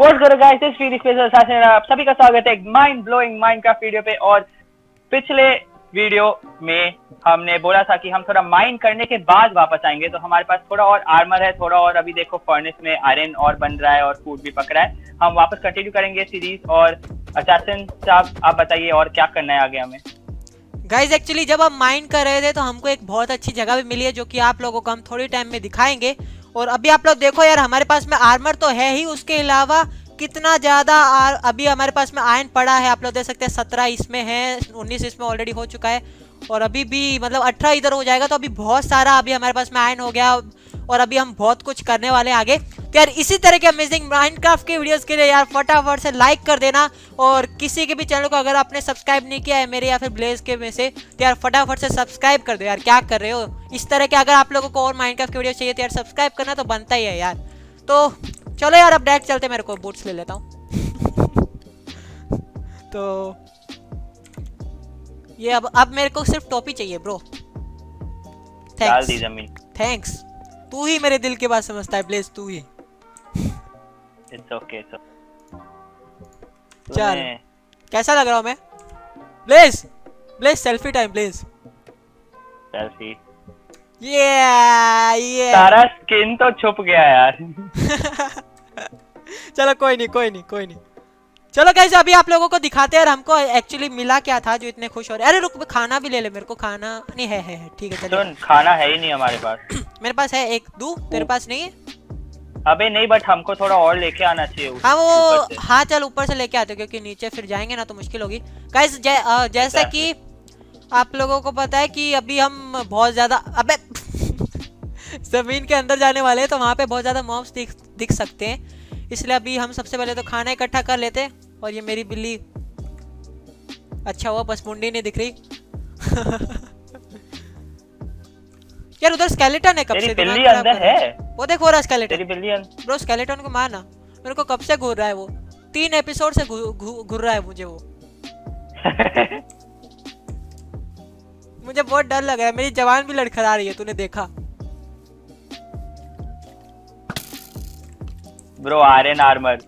What's good guys, इस video पे It's Assassin आप सभी का स्वागत है एक माइंड ब्लोइंग माइनक्राफ्ट वीडियो पे। और पिछले वीडियो में हमने बोला था कि हम थोड़ा माइन करने के बाद वापस आएंगे, तो हमारे पास थोड़ा और आर्मर है, थोड़ा और अभी देखो फर्नेस में आयरन और बन रहा है और फूड भी पकड़ा है। हम वापस कंटिन्यू करेंगे सीरीज। और Assassin साहब आप बताइए और क्या करना है आगे हमें। गाइज एक्चुअली जब हम माइन कर रहे थे तो हमको एक बहुत अच्छी जगह भी मिली है जो कि आप लोगों को हम थोड़ी टाइम में दिखाएंगे। और अभी आप लोग देखो यार, हमारे पास में आर्मर तो है ही, उसके अलावा कितना ज़्यादा अभी हमारे पास में आयरन पड़ा है। आप लोग देख सकते हैं 17 इसमें है, 19 इसमें ऑलरेडी हो चुका है और अभी भी मतलब 18 इधर हो जाएगा। तो अभी बहुत सारा अभी हमारे पास में आयरन हो गया और अभी हम बहुत कुछ करने वाले हैं आगे। तो यार इसी तरह के अमेजिंग माइनक्राफ्ट के वीडियोस के लिए यार फटाफट से लाइक कर देना। और किसी के भी चैनल को अगर आपने सब्सक्राइब नहीं किया है मेरे या फिर ब्लेज के में से, तो यार फटाफट से सब्सक्राइब कर दो यार, क्या कर रहे हो। इस तरह के अगर आप लोगों को और माइनक्राफ्ट के वीडियो चाहिए तो यार सब्सक्राइब करना तो बनता ही है यार। तो चलो यार अब डायरेक्ट चलते, मेरे को बूट्स ले लेता हूँ। तो ये अब मेरे को सिर्फ टोपी चाहिए ब्रो। थैंक्स, तू ही मेरे दिल की बात समझता है प्लीज, तू ही। इट्स ओके चल, कैसा लग रहा हूँ मैं please? Please selfie time please, selfie. ये सारा स्किन तो छुप गया यार। चलो कोई नहीं। चलो गाइस अभी आप लोगों को दिखाते हैं यार हमको एक्चुअली मिला क्या था जो इतने खुश हो रहे। अरे रुक, खाना भी ले ले, मेरे को खाना नहीं है ठीक है। चलो खाना है ही नहीं हमारे पास। मेरे पास है एक दो, तेरे पास नहीं है? अबे नहीं, बट हमको थोड़ा और लेके आना चाहिए। हाँ वो हाँ चल ऊपर से लेके आते क्योंकि नीचे फिर जाएंगे ना तो मुश्किल होगी। गाइस जैसा कि आप लोगों को पता है कि अभी हम बहुत ज्यादा अबे जमीन के अंदर जाने वाले हैं, तो वहाँ पे बहुत ज्यादा मॉब्स दिख सकते हैं, इसलिए अभी हम सबसे पहले तो खाना इकट्ठा कर लेते हैं। और ये मेरी बिल्ली, अच्छा हुआ बस मुंडी नहीं दिख रही। यार उधर स्केलेटन है, कब से बिल्ली अंदर है वो देखो रहा स्केलेटन। ब्रो स्केलेटन को मारना, मेरे को कब से घूर रहा है वो, 3 एपिसोड से घूर रहा है मुझे वो। मुझे बहुत डर लग रहा है, मेरी जवान भी लड़खड़ा रही है, तूने देखा। ब्रो आयरन आर्मर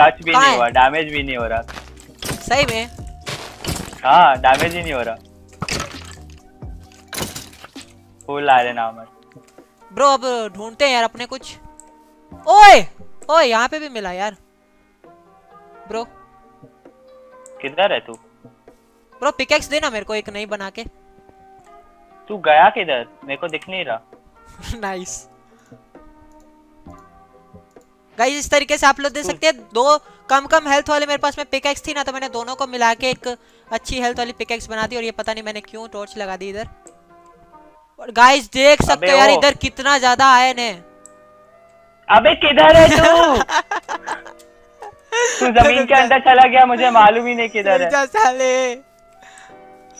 टच भी नहीं हुआ, डैमेज भी नहीं हो रहा सही में। हाँ डैमेज ही नहीं हो रहा, फुल आयरन आर्मर। ब्रो अब ढूंढते हैं यार अपने कुछ। ओए ओए यहाँ पे भी मिला यार। ब्रो किधर है तू? ब्रो पिकेक्स देना मेरे को एक नई बना के। तू गया किधर, मेरे को दिख नहीं रहा। नाइस गाइस इस तरीके से आप लोग देख सकते हैं, दो कम हेल्थ वाले मेरे पास में पिकेक्स थी ना, तो मैंने दोनों को मिला के एक अच्छी हेल्थ वाली पिकेक्स बना दी। और ये पता नहीं मैंने क्यों टॉर्च लगा दी इधर। और गाइस देख सकते हो यार इधर कितना ज्यादा आयरन है। अबे किधर है तू? तू जमीन के अंदर चला गया, मुझे मालूम ही नहीं किधर है। साले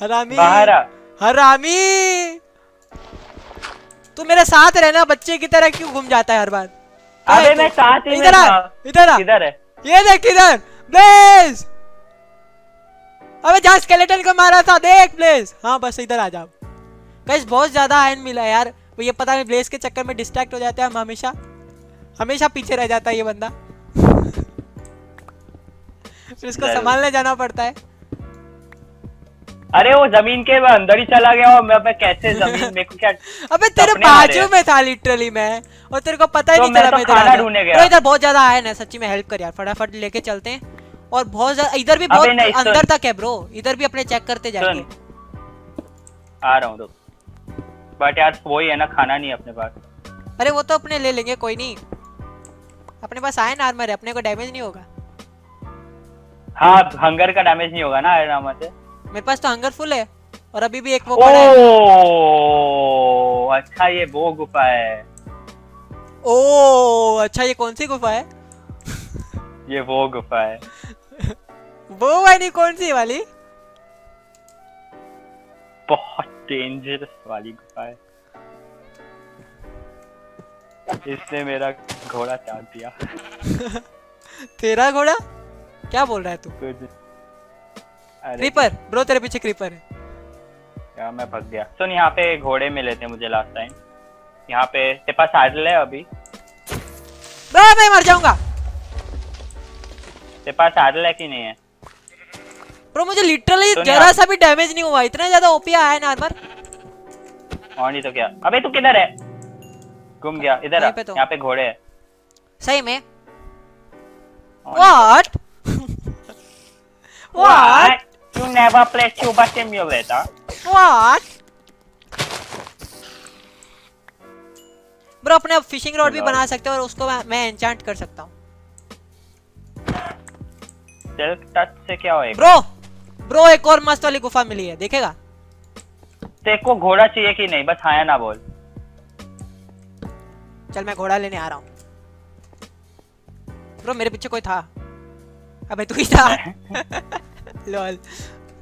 हरामी, बाहर आ हरामी। तू मेरे साथ रहना, बच्चे की तरह क्यों घूम जाता है हर बार? अरे मैं साथ ही इधर इधर है, ये देख इधर प्लीज। अबे जहाँ स्केलेटन को मारा था देख प्लीज। हाँ बस इधर आ जाओ। गाइस बहुत ज्यादा आयरन मिला यार, वो ये पता नहीं ब्लेज के चक्कर में डिस्ट्रैक्ट हो जाते हैं हम, हमेशा पीछे रह जाता है ये बंदा। फिर इसको संभालने जाना पड़ता है। अरे वो जमीन के अंदर ही चला गया और मैं कैसे जमीन में क्या। अबे तेरे बाजू में था लिटरली मैं, और तेरे को पता ही तो नहीं चला। खाना ढूंढने गया। इधर बहुत ज्यादा आयरन है सच्ची में, हेल्प कर यार फटाफट लेके चलते हैं। और बहुत ज्यादा इधर भी बहुत अंदर तक है ब्रो, इधर भी अपने चेक करते जाएंगे। आ रहा हूँ, बट यार वही है ना खाना नहीं अपने पास। अरे वो तो अपने ले लेंगे, कोई नहीं अपने पास आयरन आर्मर है, अपने को डैमेज नहीं होगा। हाँ हंगर का डैमेज नहीं होगा ना आयरन आर्मर से। मेरे पास तो हंगर फुल है और अभी भी एक वो पड़ा है। ओह अच्छा ये वो गुफा है। ओह अच्छा ये कौन सी गुफा है? ये वो गुफा है। वो वाली कौन सी वाली? बहुत डेंजरस वाली गुफा है। इसने मेरा घोड़ा चाट दिया। तेरा घोड़ा? क्या बोल रहा है तू? क्रीपर ब्रो तेरे पीछे क्रीपर है। क्या मैं भाग गया। सुन यहाँ पे घोड़े मिले थे मुझे लास्ट टाइम, यहाँ पे तेरे पास आइडल है अभी। मैं मर जाऊंगा। तेरे पास आरलैक ही नहीं है। ब्रो मुझे लिटरली जरा सा भी डैमेज नहीं हुआ, इतना ज्यादा ओपी आया है ना आर्मर। और नहीं तो क्या। अबे तू किधर है? घूम गया। इधर आ, यहाँ पे घोड़े हैं। सही में? What? What? You never played Tuber Simulator? What? Bro अपने फिशिंग रॉड भी बना सकते हो और उसको मैं एन्चांट कर सकता हूँ। सिल्क टच से क्या होएगा? ब्रो, ब्रो एक और मस्त वाली गुफा मिली है, देखेगा? तेरे को घोड़ा चाहिए कि नहीं? बस हाँ या ना बोल। चल मैं घोड़ा लेने आ रहा हूँ। ब्रो मेरे पीछे कोई था। अबे तू ही था। लॉल।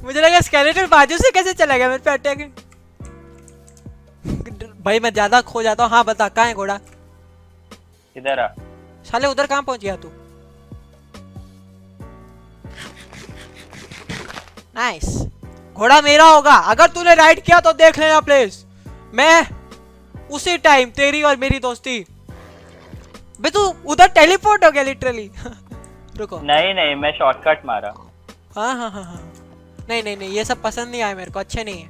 मुझे लगा स्केलेटर बाजू से कैसे चला गया, मेरे पे अटैक। भाई मैं ज्यादा खो जाता हूँ। हाँ बता कहाँ है घोड़ा? इधर आ। साले उधर कहाँ पहुँच गया तू? नाइस। घोड़ा मेरा होगा। अगर तूने राइड किया तो देख लेना प्लीज, मैं उसी टाइम तेरी और मेरी दोस्ती। बे तू उधर टेलीपोर्ट हो गया लिटरली। रुको नहीं नहीं मैं शॉर्टकट मारा। हाँ हाँ हाँ हाँ नहीं नहीं नहीं ये सब पसंद नहीं आया मेरे को, अच्छे नहीं है।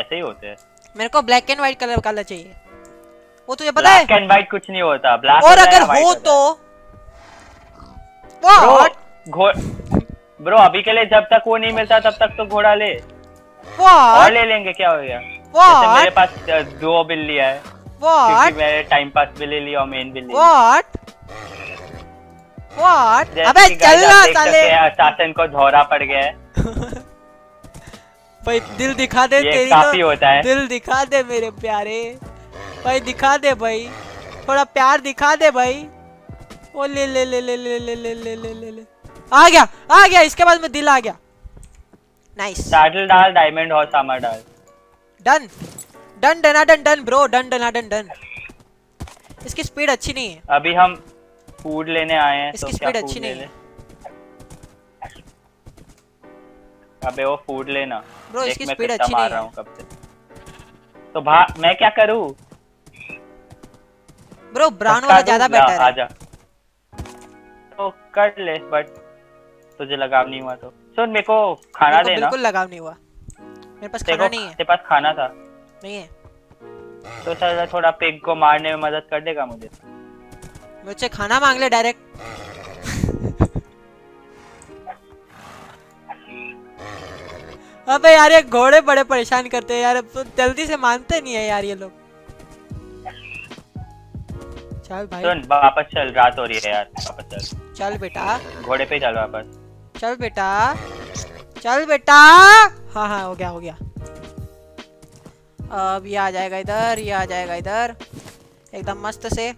ऐसे ही होते हैं। मेरे को ब्लैक एंड व्हाइट कलर वाला चाहिए। वो तुझे पता है ब्लैक एंड व्हाइट कुछ नहीं होता। ब्लैक और अगर हो तो व्हाट ब्रो अभी के लिए जब तक वो नहीं मिलता तब तक तो घोड़ा ले। और ले लेंगे क्या हो गया। जैसे मेरे पास 2 बिल्ली है क्योंकि मैं टाइम पास भी ले लिया और मेन भी ले लिया। अबे चलना साले। शासन को धोरा पड़ गया है। भाई दिल दिखा दे तेरी काफी होता है। दिल दिखा दे मेरे प्यारे भाई, दिखा दे भाई, थोड़ा प्यार दिखा दे भाई। ओ ले ले ले ले ले ले ले ले ले ले आ गया आ गया। इसके बाद में दिल आ गया। नाइस। सैडल डाल, डायमंड और सामर डाल। डन डन डना डन डन ब्रो डन डना डन डन। इसकी स्पीड अच्छी नहीं है। अभी हम फूड लेने आए हैं। इसकी स्पीड अच्छी नहीं है। अबे वो फूड लेना ब्रो, इसकी स्पीड अच्छी नहीं है कब से। तो भाग मैं क्या करूं ब्रो। ब्राउन वाला ज्यादा बेटर है। आजा तो कर ले, बट तुझे लगाव नहीं हुआ तो सुन मेरे को खाना देना। बिल्कुल लगाव नहीं हुआ मेरे पास, खाना नहीं है। तेरे पास खाना था नहीं है तो सर थोड़ा पिग को मारने में मदद कर देगा मुझे। मुझे खाना मांग ले डायरेक्ट। अबे यार ये घोड़े बड़े परेशान करते हैं यार, तो जल्दी से मानते नहीं है यार ये लोग। चल भाई सुन वापस चल, रात हो रही है यार, वापस चल। चल बेटा घोड़े पे चल वापस। चल बेटा चल बेटा। हाँ हाँ हो गया हो गया। अब ये आ जाएगा इधर, ये आ जाएगा इधर एकदम मस्त से।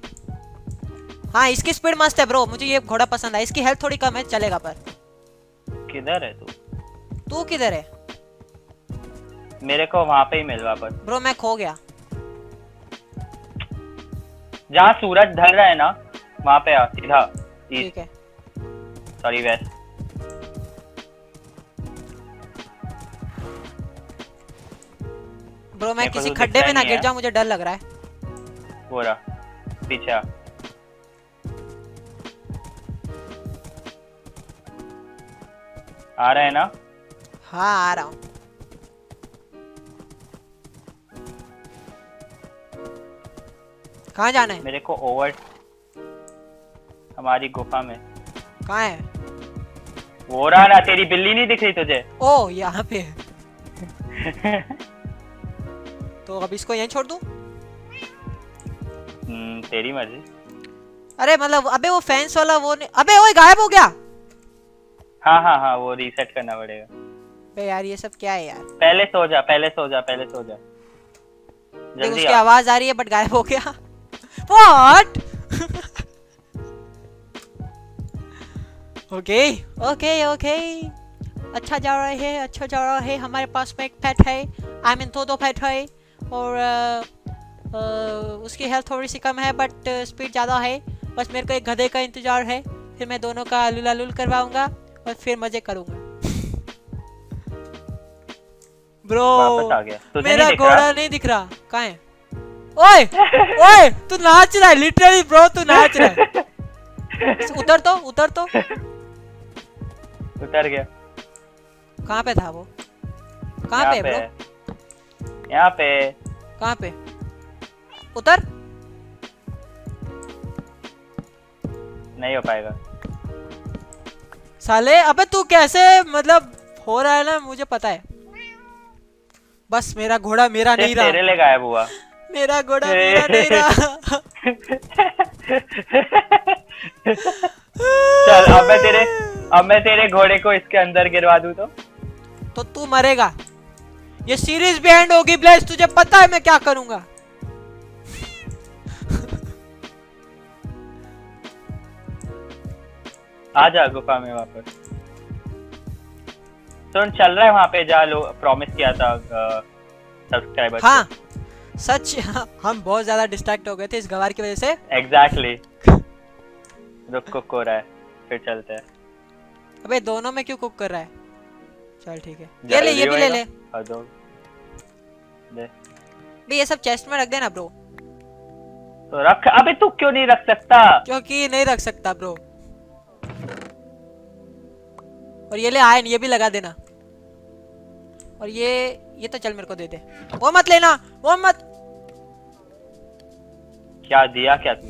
हाँ इसकी स्पीड मस्त है ब्रो, मुझे ये घोड़ा पसंद है। इसकी हेल्थ थोड़ी कम है, चलेगा पर। किधर है तू? तू किधर है? मेरे को वहां पे ही मिल वापस। ब्रो मैं खो गया। जहाँ सूरज ढल रहा है ना वहां पे आ सीधा। ठीक है सॉरी वेस्ट। ब्रो मैं किसी खड्डे में ना गिर जाऊं, मुझे डर लग रहा है। बोरा पीछे। आ रहा है ना? हाँ आ रहा हूँ। कहाँ जाना है मेरे को? ओवर हमारी गुफा में। कहाँ है? बोरा ना तेरी बिल्ली नहीं दिख रही तुझे? ओ यहाँ पे है। तो अब इसको यहीं छोड़ दूं? तेरी मर्जी। अरे मतलब अबे वो फैंस वाला वो नहीं। अबे वो गायब हो गया। हाँ हाँ हाँ वो रीसेट करना पड़ेगा। बे यार ये सब क्या है यार। पहले सो जा पहले सो जा पहले सो जा जल्दी। उसकी आवाज आ रही है बट गायब हो गया। What? ओके ओके ओके अच्छा जा रहा है, अच्छा जा रहा है। हमारे पास में एक पेट है, आई मीन 2 पेट है और उसकी हेल्थ थोड़ी सी कम है बट स्पीड ज़्यादा है। बस मेरे को एक गधे का इंतज़ार है, फिर मैं दोनों का आलू लालू करवाऊंगा और फिर मज़े करूंगा। ब्रो मेरा घोड़ा नहीं दिख रहा कहाँ है? ओए ओए तू नाच रहा है लिटरली ब्रो, तू नाच रहा है। उतर तो उतर तो उतर गया। कहाँ पे था वो? कहाँ पे ब्रो? यहाँ पे। कहाँ पे? उतर। नहीं हो पाएगा साले। अबे तू कैसे मतलब हो रहा है ना, मुझे पता है। बस मेरा घोड़ा मेरा नहीं रहा, तेरे लिए गायब हुआ मेरा घोड़ा मेरा नहीं रहा। चल अब मैं तेरे घोड़े को इसके अंदर गिरवा दूं तो तू मरेगा। ये सीरीज भी एंड होगी ब्लेज़, तुझे पता है मैं क्या करूंगा। आजा गुफा में वापस। सुन चल रहा है वहाँ पे, जा लो प्रॉमिस किया था सब्सक्राइबर। हाँ सच, हम बहुत ज्यादा डिस्ट्रैक्ट हो गए थे इस गवार की वजह से। एग्जैक्टली रुक कुक हो रहा है, फिर चलते हैं। अबे दोनों में क्यों कुक कर रहा है? चल ठीक है ले ले, ये भी ले ले ले। ये सब चेस्ट में रख देना ब्रो। तो रख। अबे तू क्यों नहीं रख सकता? क्योंकि नहीं रख सकता ब्रो। और ये ले आयन, ये भी लगा देना। और ये तो चल मेरे को दे दे। वो मत लेना, वो मत। क्या दिया क्या तू?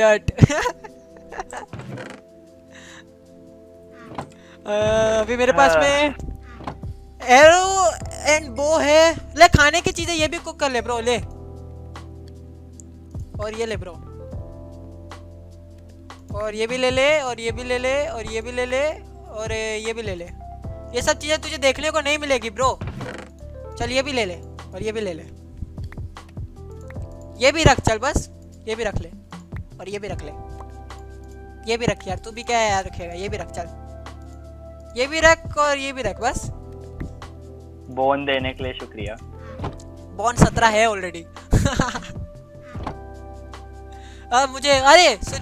डट। अभी मेरे पास में एरो एंड बो है। ले खाने की चीजें ये भी कुक कर ले ब्रो, ले। और ये ले ब्रो, और ये भी ले ले, और ये भी ले ले, और ये भी ले ले, और ये भी ले ले। ये सब चीजें तुझे देखने को नहीं मिलेगी ब्रो। चल ये भी ले ले, और ये भी ले ले। ये भी रख, चल बस ये भी रख ले, और ये भी रख ले। ये भी रख यार, तू भी क्या यार रखेगा। ये भी रख, चल ये भी रख, और ये भी रख। बस बोन देने के लिए शुक्रिया। बोन 17 है ऑलरेडी। अब मुझे अरे सुन,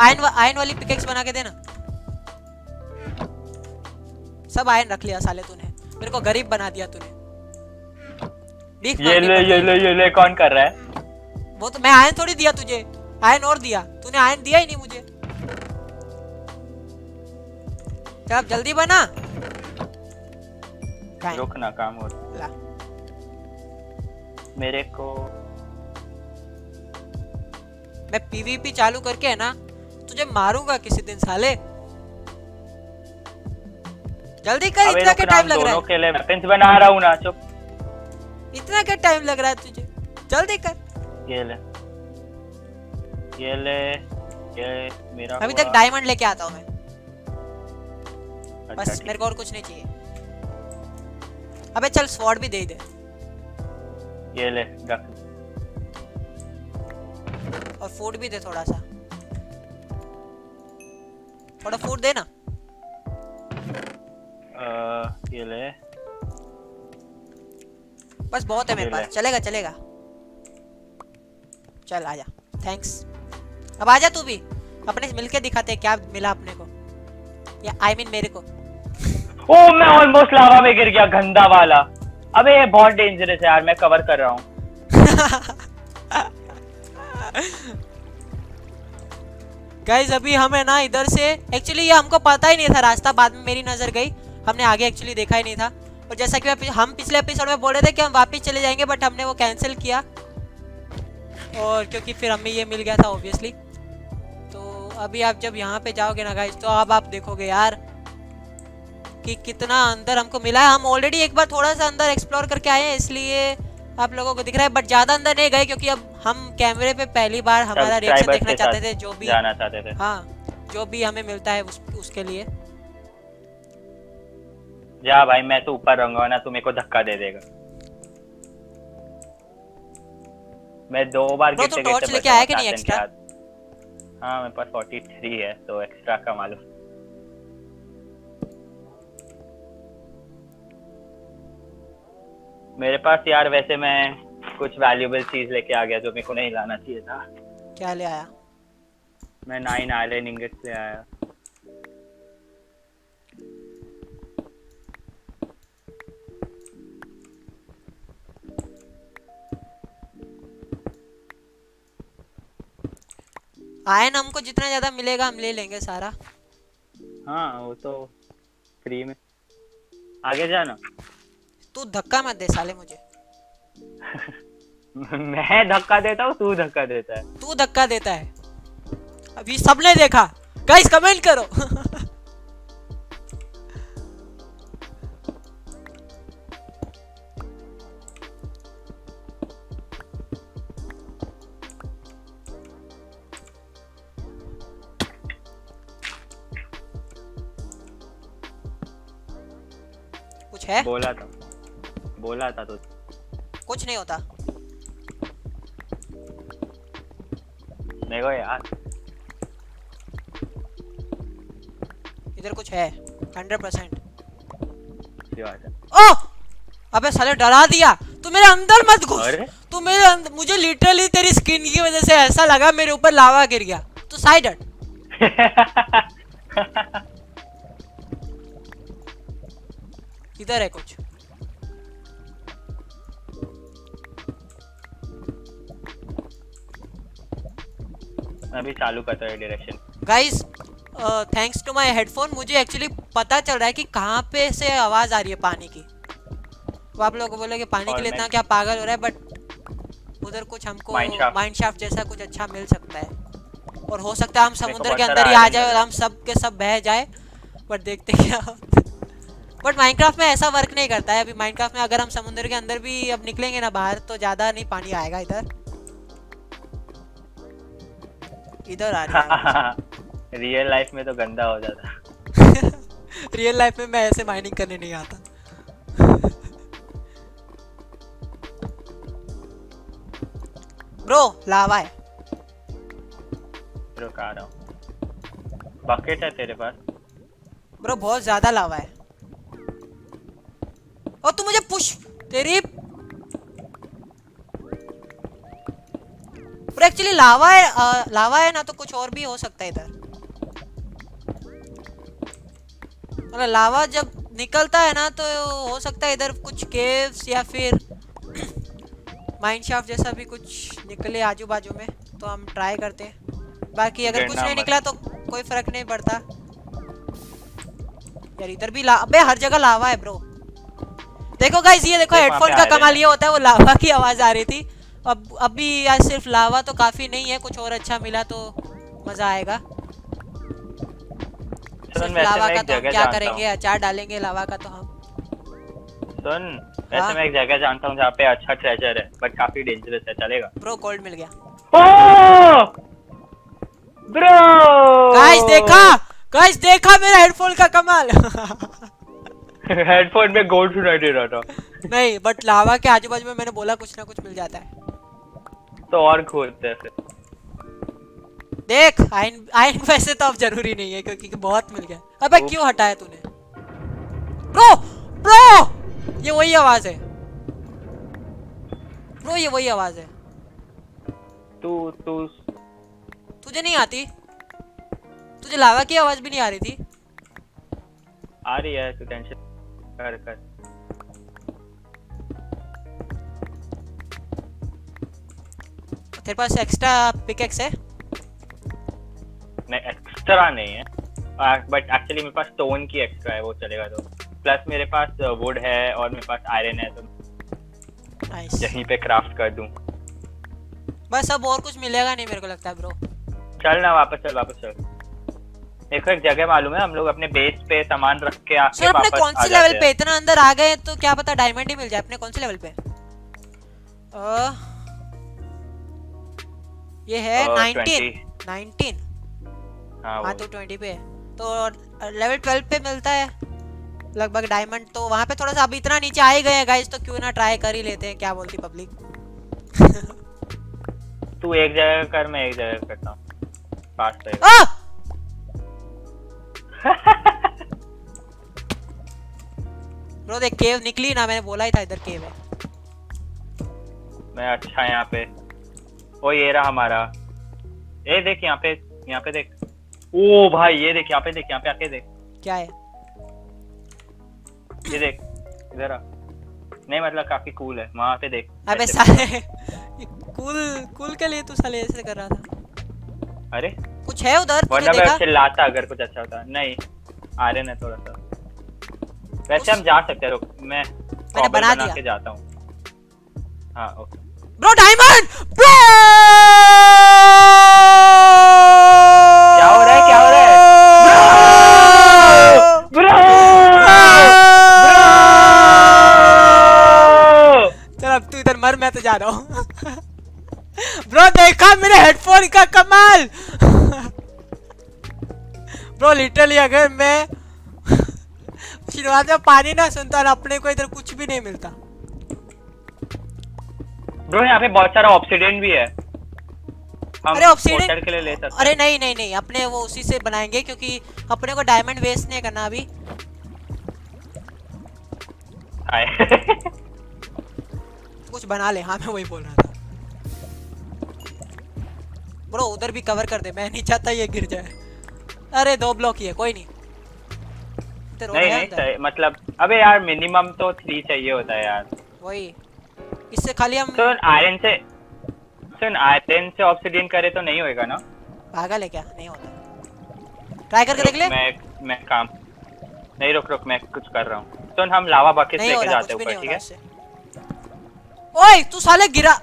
आयन वाली पिकेक्स बना के देना। सब आयन रख लिया साले तूने, मेरे को गरीब बना दिया तूने। ये ले कौन कर रहा है? वो तो मैं आयन थोड़ी दिया तुझे, आयन और दिया तूने, आयन दिया ही नहीं मुझे। चल जल्दी बना, रुक ना काम हो रहा। मेरे को मैं पीवीपी चालू करके है ना तुझे मारूंगा किसी दिन साले। जल्दी कर, इतना क्या टाइम लग रहा है? के लिए वेपन्स बना रहा हूं ना, चुप। इतना क्या टाइम लग रहा है तुझे? जल्दी कर। ये ले मेरा। अभी तक डायमंड लेके आता हूं मैं। अच्छा, बस मेरे को और कुछ नहीं चाहिए। अबे चल स्वॉर्ड भी दे दे। ये ले रख, और फूड भी दे थोड़ा सा, थोड़ा फूड देना। ये ले, बस बहुत है मेरे पास। चलेगा चलेगा, चल आजा। थैंक्स। अब आजा तू भी, अपने मिलके दिखाते हैं क्या मिला अपने को, या I mean मेरे को। ओ मैं ऑलमोस्ट लावा में गिर गया, गंदा वाला। अबे ये बहुत डेंजरस है यार, मैं कवर कर रहा हूँ। गाइज अभी हम है ना इधर से, एक्चुअली ये हमको पता ही नहीं था रास्ता, बाद में मेरी नज़र गई, हमने आगे एक्चुअली देखा ही नहीं था। और जैसा कि हम पिछले एपिसोड में बोल रहे थे कि हम वापस चले जाएंगे, बट हमने वो कैंसिल किया, और क्योंकि फिर हमें ये मिल गया था ऑब्वियसली। तो अभी आप जब यहाँ पे जाओगे ना गाइज, तो अब आप देखोगे यार कि कितना अंदर हमको मिला है। हम ऑलरेडी एक बार थोड़ा सा अंदर एक्सप्लोर करके आए हैं, इसलिए आप लोगों को दिख रहा है, बट ज्यादा अंदर नहीं गए क्योंकि अब हम कैमरे पे पहली बार हमारा रिएक्शन देखना चाहते थे, जो भी जाना चाहते थे। हाँ जो भी हमें मिलता है उसके लिए। जा भाई, मैं तो ऊपर रहूंगा ना, तू मेरे को धक्का दे देगा। मैं 2 बार गिर के टॉर्च लेके आया कि नहीं एक्स्ट्रा? हाँ मेरे पास 43 है, तो एक्स्ट्रा कमा लो। मेरे पास यार वैसे मैं कुछ वैल्यूएबल चीज लेके आ गया जो मेरे को नहीं लाना चाहिए था। क्या ले आया? मैं 9 आयरन इंगेट्स ले आया। आयन हमको जितना ज्यादा मिलेगा हम ले लेंगे सारा। हाँ वो तो फ्री में। आगे जाना, तू धक्का मत दे साले मुझे। मैं धक्का देता हूँ, तू धक्का देता है। तू धक्का देता है, अभी सबने देखा। गाइस कमेंट करो। कुछ है? बोला था तो कुछ नहीं होता। देखो यार इधर कुछ है 100%। ओह अबे साले डरा दिया। तू मेरे अंदर मत घुस। तू मेरे अंदर, मुझे लिटरली तेरी स्किन की वजह से ऐसा लगा मेरे ऊपर लावा गिर गया। तू साइड हट। इधर है कुछ। अभी चालू करता है direction. Guys thanks to my headphone मुझे एक्चुअली पता चल रहा है कि कहाँ पे से आवाज आ रही है पानी की। तो आप लोग बोलोगे पानी के लिए इतना क्या पागल हो रहा है, बट उधर कुछ हमको माइनक्राफ्ट जैसा कुछ अच्छा मिल सकता है। और हो सकता है हम समुद्र के अंदर ही आ जाए और हम सब के सब बह जाए, बट देखते क्या। बट माइनक्राफ्ट में ऐसा वर्क नहीं करता है। अभी माइनक्राफ्ट में अगर हम समुद्र के अंदर भी अब निकलेंगे ना बाहर तो ज्यादा नहीं पानी आएगा। इधर इधर आ रहा है। रियल लाइफ में तो गंदा हो जाता। रियल लाइफ में मैं ऐसे माइनिंग करने नहीं आता। ब्रो लावा है। ब्रो कह रहा हूं बकेट है तेरे पास? ब्रो बहुत ज्यादा लावा है। और तू मुझे पुश तेरी। एक्चुअली लावा है ना तो कुछ और भी हो सकता है। इधर मतलब लावा जब निकलता है ना तो हो सकता है इधर कुछ केव्स या फिर माइनक्राफ्ट जैसा भी कुछ निकले आजू बाजू में, तो हम ट्राई करते हैं। बाकी अगर कुछ नहीं निकला तो कोई फर्क नहीं पड़ता यार। इधर भी अबे हर जगह लावा है ब्रो। देखो गाइस ये देखो हेडफोन का कमाल ये होता है, वो लावा की आवाज आ रही थी। अब अभी यार सिर्फ लावा तो काफी नहीं है, कुछ और अच्छा मिला तो मजा आएगा। सुन लावा का तो हम क्या करेंगे, अचार डालेंगे लावा का तो हम। सुन वैसे मैं एक जगह जानता हूँ जहाँ पे अच्छा ट्रेजर है बट काफी डेंजरस है, चलेगा? ब्रो गोल्ड मिल गया। ओ ब्रो गाइस देखा मेरा हेडफोन का कमाल। हेडफोन में गोल्ड सुनाई दे रहा था। नहीं बट लावा के आजू बाजू में मैंने बोला कुछ ना कुछ मिल जाता है तो और खोजते हैं फिर। देख आयन वैसे तो अब जरूरी नहीं है क्योंकि बहुत मिल गया। अबे क्यों हटाया तूने? ब्रो ब्रो ये वही आवाज है। ब्रो ये वही आवाज है। तू तुझे नहीं आती? तुझे लावा की आवाज भी नहीं आ रही थी? आ रही है, तू टेंशन कर। तेरे पास एक्स्ट्रा पिकेक्स है? नहीं एक्स्ट्रा नहीं है बट एक्चुअली मेरे पास स्टोन की एक्स्ट्रा है, वो चलेगा तो। प्लस मेरे पास वुड है और मेरे पास आयरन है, तो नाइस यहीं पे क्राफ्ट कर दूं बस। अब और कुछ मिलेगा नहीं मेरे को लगता है ब्रो। चल ना वापस चल। देखो एक जगह मालूम है हम लोग अपने बेस पे सामान रख के आके वापस अपने कौन से लेवल पे इतना अंदर आ गए तो क्या पता डायमंड ही मिल जाए। अपने कौन से लेवल पे ये है 19। हाँ तो 20 पे है तो लेवल 12 पे मिलता है लगभग डायमंड, तो वहाँ पे थोड़ा सा अभी इतना नीचे आ ही गए गाइस, तो क्यों ना ट्राई कर ही लेते हैं। क्या बोलती पब्लिक? तू एक जगह कर मैं एक जगह करता हूँ पास ब्रो। देख केव निकली ना, मैंने बोला ही था इधर केव है। मैं अच्छा यहाँ पे ओ ये रहा हमारा। ये देख यहाँ पे देख। ओ भाई ये देख यहाँ पे आके देख क्या है ये। देख इधर आ, नहीं मतलब काफी कूल है। वहां पे देख। अबे साले कूल के लिए तू साले ऐसे कर रहा था। अरे कुछ है उधर, वरना मैं आपसे लाता अगर कुछ अच्छा होता। नहीं आयरन है थोड़ा सा, वैसे हम जा सकते हैं। रुक मैं बना के जाता हूँ। हाँ ओके ब्रो। डायमंड ब्रो, क्या हो रहा है, क्या हो रहा है ब्रो? चल अब तू इधर मर, मैं तो जा रहा हूँ। ब्रो देखा मेरे हेडफोन का कमाल। ब्रो लिटरली अगर मैं शुरुआत में पानी ना सुनता ना, अपने को इधर कुछ भी नहीं मिलता। ब्रो यहाँ पे बहुत सारा ऑब्सीडियन भी है, हम अरे ऑब्सीडियन के लिए ले सकते। अरे नहीं नहीं नहीं, अपने वो उसी से बनाएंगे क्योंकि अपने को डायमंड वेस्ट नहीं करना अभी। कुछ बना ले। हाँ मैं वही बोल रहा था। ब्रो उधर भी कवर कर दे, मैं नहीं चाहता ये गिर जाए। अरे दो ब्लॉक ही है, कोई नहीं। नहीं नहीं मतलब अबे यार मिनिमम तो 3 चाहिए होता है यार। वही इससे खाली हम आयरन से ऑब्सीडियन करे तो नहीं होएगा ना? पागल है क्या, नहीं होता। ट्राई करके देख ले। मैं काम नहीं, रुक मैं कुछ कर रहा हूँ। सुन हम लावा बकेट लेके जाते हैं ऊपर, ठीक है? ओए तू साले गिरा,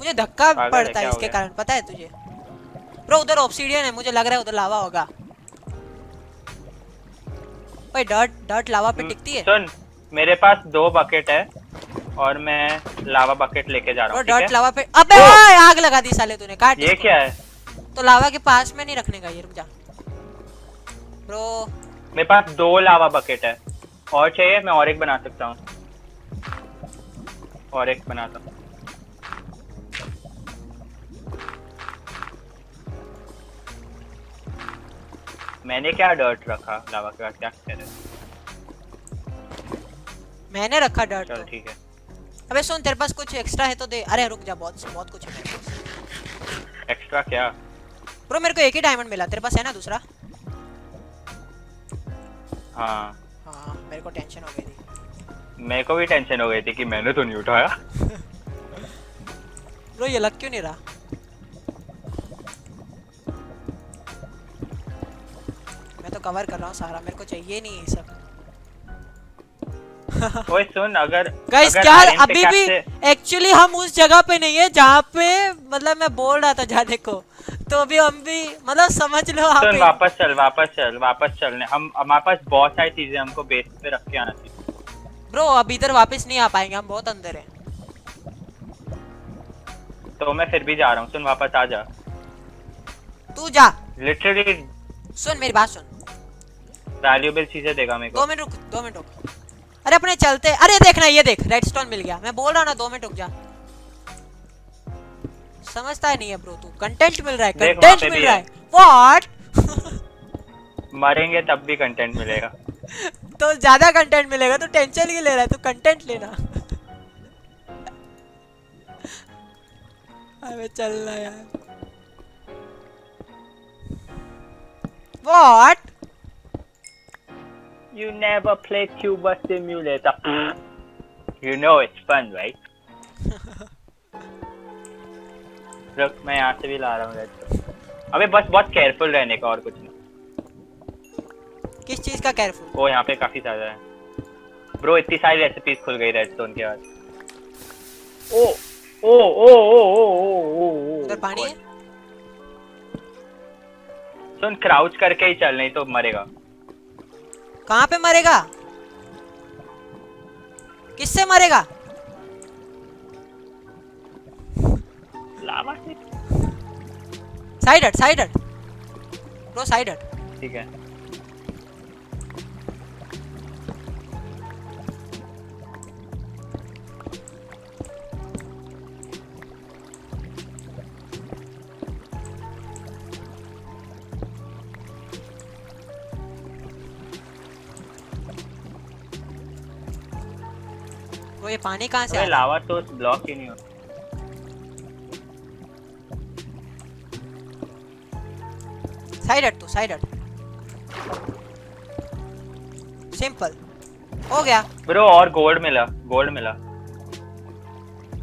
मुझे धक्का पड़ता है इसके कारण, पता है तुझे? ब्रो उधर ऑब्सीडियन है, मुझे लग रहा है उधर लावा होगा। भाई डर्ट लावा पे टिकती है। सुन मेरे पास 2 बकेट है और मैं लावा बकेट लेके जा रहा हूं, ठीक है? डर्ट लावा पे अबे आग लगा दी साले तूने, काट ये क्या है? तो लावा के पास में नहीं रखने का ये, रुक जा। ब्रो मेरे पास 2 लावा बकेट है और चाहिए, मैं और एक बना सकता हूँ। और एक बनाता हूँ। मैंने क्या डर्ट रखा लावा के पास, क्या कह रहे? मैंने रखा डर्ट। चल ठीक है। अबे सुन तेरे पास कुछ एक्स्ट्रा है तो दे। अरे रुक जा, बहुत कुछ है। एक्स्ट्रा क्या? ब्रो मेरे को एक ही डायमंड मिला, तेरे पास है ना दूसरा? हाँ मेरे को टेंशन हो गई थी। मेरे को भी टेंशन हो गई थी कि मैंने तो नहीं उठाया। ब्रो ये लग क्यों नहीं रहा? तो कवर कर रहा हूँ सारा, मेरे को चाहिए नहीं ये सब। ओए सुन अगर यार अभी भी एक्चुअली हम उस जगह पे नहीं है जहाँ पे मतलब मैं बोल रहा था जाने को, तो अभी हम भी मतलब समझ लो। सुन वापस चल हम, हमारे पास बहुत सारी चीजें, हमको बेस पे रख के आना चाहिए। ब्रो अब इधर वापस नहीं आ पाएंगे, हम बहुत अंदर है। तो मैं फिर भी जा रहा हूँ, सुन वापस आ जा। तू जा, लिटरली सुन मेरी बात सुन। वैल्यूएबल चीजें देगा मेरे को। 2 मिनट रुक, 2 मिनट रुक। अरे अपने चलते। अरे देखना ये देख, रेडस्टोन मिल गया। मैं बोल रहा हूँ ना 2 मिनट रुक जा। समझता ही नहीं है ब्रो तू। कंटेंट मिल रहा है, कंटेंट मिल रहा है। व्हाट? मरेंगे तब भी कंटेंट मिलेगा। तो ज्यादा कंटेंट मिलेगा, तो टेंशन ही ले रहा है तू। कंटेंट लेना। अरे चलना यार। What? You never played Tuber Simulator. You know it's fun, right? Look, मैं यहाँ से भी ला रहा हूँ रेडस्टोन। अबे बस बहुत केयरफुल रहने का, और कुछ नहीं। किस चीज का केयरफुल? ओ यहाँ पे काफी सारा है। ब्रो इतनी सारी रेसिपीज खुल गई रेडस्टोन के बाद। ओ ओ ओ ओ ओ ओ। उधर पानी है? सुन क्राउच करके ही चल, नहीं तो मरेगा। कहाँ पे मरेगा? किससे मरेगा? लावा से। साइड हट ब्रो, साइड हट। ठीक है ये पानी कहाँ से? लावा तो ब्लॉक ही नहीं होता। साइड हट। सिंपल हो गया ब्रो। और गोल्ड मिला।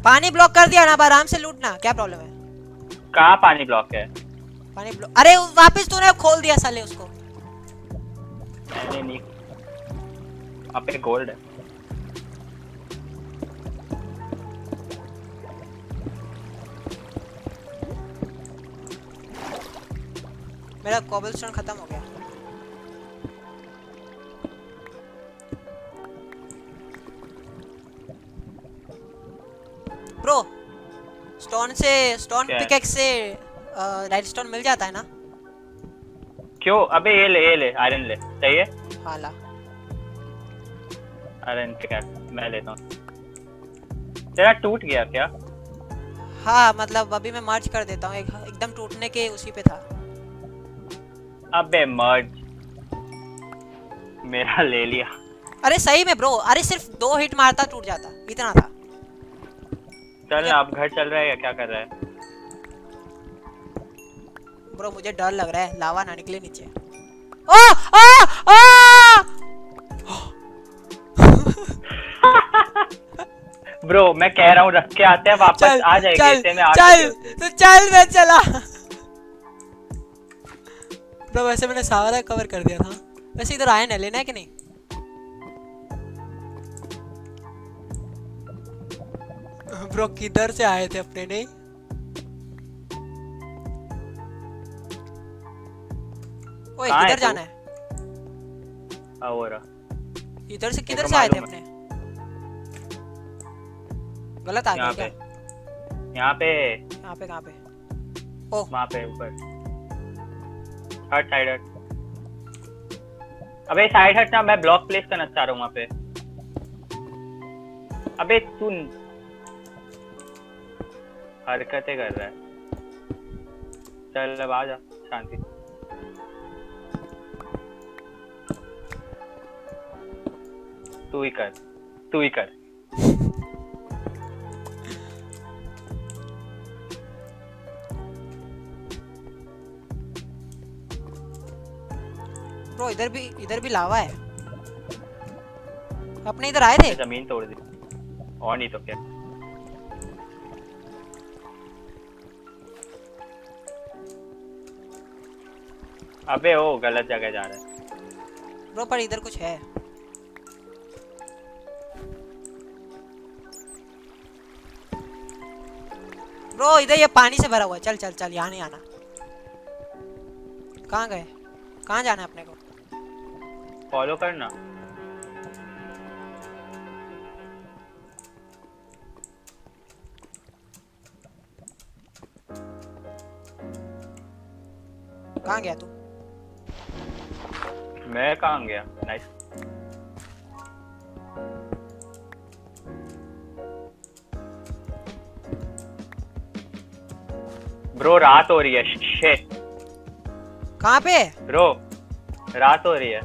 पानी ब्लॉक कर दिया ना, आराम से लूटना, क्या प्रॉब्लम है? कहाँ पानी ब्लॉक है? पानी ब्लॉक, अरे वापस तूने खोल दिया साले उसको। नहीं अब पे गोल्ड है। मेरा कोबलस्टोन खत्म हो गया। ब्रो स्टोन से, स्टोन पिकेक्स से रेडस्टोन मिल जाता है ना? क्यों? अबे ये ले आयरन ले, सही है? हाँ ला आयरन पिकेक्स मैं लेता हूँ। तेरा टूट गया क्या? हाँ मतलब अभी मैं मर्ज कर देता हूँ, एकदम टूटने के उसी पे था। अबे मर्ज मेरा ले लिया। अरे सही में ब्रो, अरे सिर्फ 2 हिट मारता टूट जाता, इतना था। चल आप घर चल रहा है या क्या कर रहा है? ब्रो मुझे डर लग रहा है लावा ना निकले नीचे। ओ ओ ओ ब्रो मैं कह रहा हूँ रख के आते हैं, वापस आ जाएंगे इतने में। चल तो चल मैं चला। ब्रो वैसे मैंने सारा कवर कर दिया था। वैसे इधर आयन है, लेना है कि नहीं? ब्रो किधर से आए थे अपने? नहीं ओए किधर जाना है? इधर से किधर से आए थे अपने? गलत आ गया क्या? यहाँ पे कहाँ पे? ओ वहाँ पे ऊपर हट, साइड हट। अबे साइड हट ना, मैं ब्लॉक प्लेस करना चाह रहा हूँ वहाँ पे। अबे तू हरकतें कर रहा है। चल अब आ जा शांति। तू ही कर, तू ही कर। ब्रो इधर भी लावा है। अपने इधर आए थे, जमीन तोड़ दी और नहीं तो क्या। अबे ओ गलत जगह जा रहा है ब्रो, पर इधर कुछ है। ब्रो इधर ये पानी से भरा हुआ है। चल चल चल, यहाँ नहीं आना। कहाँ गए? कहाँ जाना है अपने को? फॉलो करना। कहाँ गया तू? मैं कहाँ गया? नाइस। ब्रो रात हो रही है। शिट कहाँ पे? ब्रो रात हो रही है।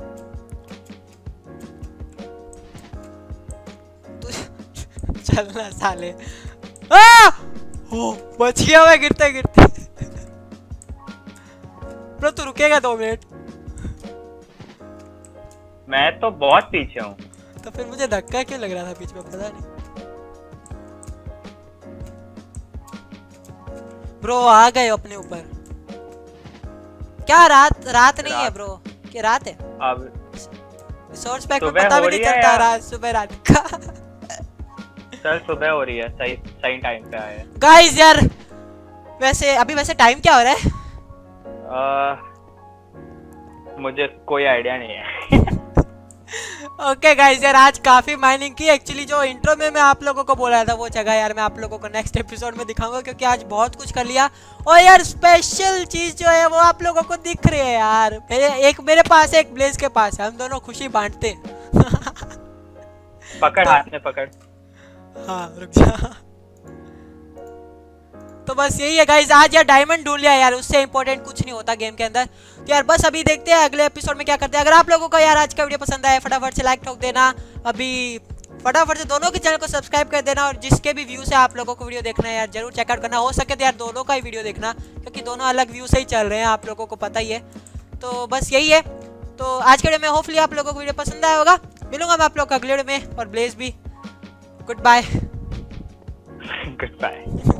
चलना साले। बच गया मैं गिरते गिरते। ब्रो तू रुकेगा 2 मिनट? मैं तो बहुत पीछे हूँ। तो फिर मुझे धक्का क्यों लग रहा था बीच में, पता नहीं। ब्रो आ गए अपने ऊपर। क्या रात? रात नहीं है ब्रो, क्या रात है? अब रिसोर्स पैक में पता भी नहीं चलता रात सुबह रात का। चल सुबह हो रही है, सही सही टाइम पे आए हैं गाइस। यार वैसे अभी वैसे टाइम क्या हो रहा है? मुझे कोई आइडिया नहीं है। ओके गाइस यार आज काफ़ी माइनिंग की। एक्चुअली जो इंट्रो में मैं आप लोगों को बोला था वो जगह यार मैं आप लोगों को नेक्स्ट एपिसोड में दिखाऊंगा, क्योंकि आज बहुत कुछ कर लिया। और यार स्पेशल चीज़ जो है वो आप लोगों को दिख रही है यार, मेरे पास है, एक ब्लेज के पास है। हम दोनों खुशी बांटते हैं। पकड़ हाथ में पकड़। हाँ रुक जा। तो बस यही है गाइज, आज यार डायमंड ढूंढ लिया यार, उससे इंपॉर्टेंट कुछ नहीं होता गेम के अंदर। तो यार बस अभी देखते हैं अगले एपिसोड में क्या करते हैं। अगर आप लोगों को यार आज का वीडियो पसंद आया फटाफट से लाइक ठोक देना, अभी फटाफट से दोनों के चैनल को सब्सक्राइब कर देना। और जिसके भी व्यू से आप लोगों को वीडियो देखना है यार जरूर चेकआउट करना, हो सके तो यार दोनों का ही वीडियो देखना, क्योंकि दोनों अलग व्यू से ही चल रहे हैं आप लोगों को पता ही है। तो बस यही है, तो आज के वीडियो में होपफुली आप लोगों को वीडियो पसंद आया होगा। मिलूंगा मैं आप लोग अगले वीडियो में, और ब्लेज भी। Good bye.